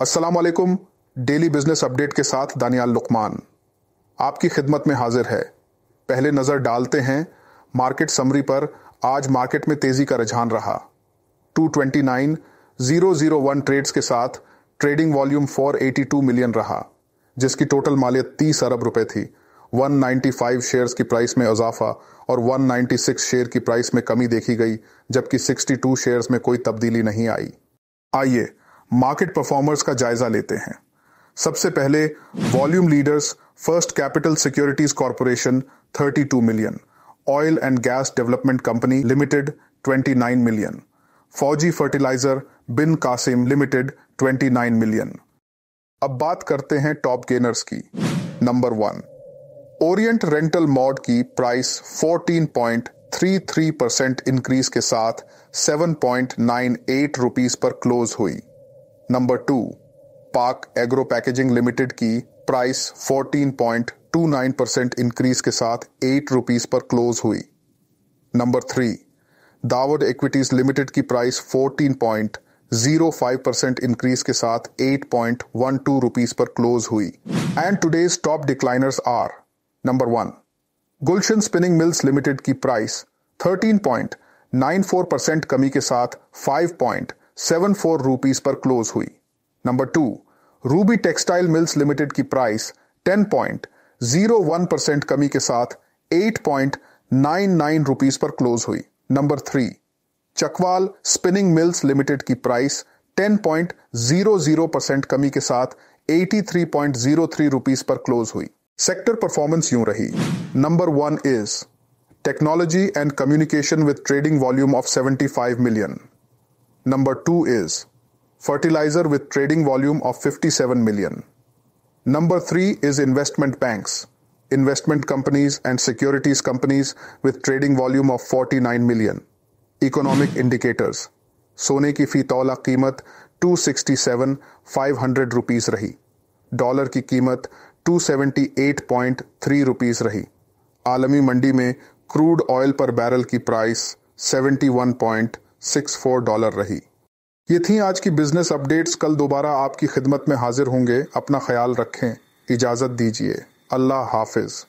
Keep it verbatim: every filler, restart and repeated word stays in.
अस्सलाम वालेकुम। Daily business update के साथ दानियाल लुकमान आपकी खिदमत में हाजिर है। पहले नज़र डालते हैं मार्केट समरी पर। आज मार्केट में तेजी का रुझान रहा। Two two nine zero zero one trades के साथ ट्रेडिंग वॉल्यूम चार सौ बयासी मिलियन रहा, जिसकी टोटल मालियत तीस अरब रुपए थी। एक सौ पचानवे शेयर्स की प्राइस में इजाफा और एक सौ छियानवे शेयर की प्राइस में कमी देखी गई, जबकि बासठ शेयर्स में कोई तब्दीली नहीं आई। आइए मार्केट परफॉर्मर्स का जायजा लेते हैं। सबसे पहले volume leaders first capital securities corporation बत्तीस million, oil and gas development company limited उनतीस million, Fauji fertiliser Bin Qasim limited उनतीस मिलियन। अब बात करते हैं टॉप गेनर्स की। Number one, Orient rental mod की प्राइस चौदह पॉइंट तैंतीस परसेंट इंक्रीज के साथ सात पॉइंट अट्ठानवे रुपीस पर क्लोज हुई। Number two, Pak agro packaging limited की प्राइस चौदह पॉइंट उनतीस परसेंट इंक्रीज के साथ आठ रुपीस पर क्लोज हुई। Number three, Dawood equities limited की प्राइस चौदह point zero five percent increase के साथ आठ पॉइंट बारह रुपीस पर क्लोज हुई। And today's top decliners are. Number one, Gulshan spinning mills limited की प्राइस तेरह पॉइंट चौरानवे परसेंट कमी के साथ पाँच पॉइंट चौहत्तर रुपीस पर क्लोज हुई। Number two, Ruby textile mills limited की प्राइस दस पॉइंट ज़ीरो वन परसेंट कमी के साथ आठ पॉइंट निन्यानवे रुपीस पर क्लोज हुई। Number three, Chakwal spinning mills limited की प्राइस दस पॉइंट ज़ीरो ज़ीरो परसेंट कमी के साथ तिरासी पॉइंट ज़ीरो थ्री रुपीस पर क्लोज हुई। सेक्टर परफॉर्मेंस यूं रही। Number one is technology and communication with trading volume of पचहत्तर million. Number two is fertiliser with trading volume of सत्तावन million. Number three is investment banks, investment companies and securities companies with trading volume of forty-nine million. Economic indicators. सोने की फी तोला कीमत दो सौ सरसठ हज़ार पाँच सौ रुपीस रही। डॉलर की कीमत दो सौ अठहत्तर पॉइंट तीन रुपीस रही। आलमी मंडी में क्रूड ऑयल पर बैरल की प्राइस इकहत्तर पॉइंट चौंसठ डॉलर रही। ये थी आज की बिजनेस अपडेट्स। कल दोबारा आपकी खिदमत में हाजिर होंगे। अपना ख्याल रखें। इजाजत दीजिए। अल्लाह हाफिज।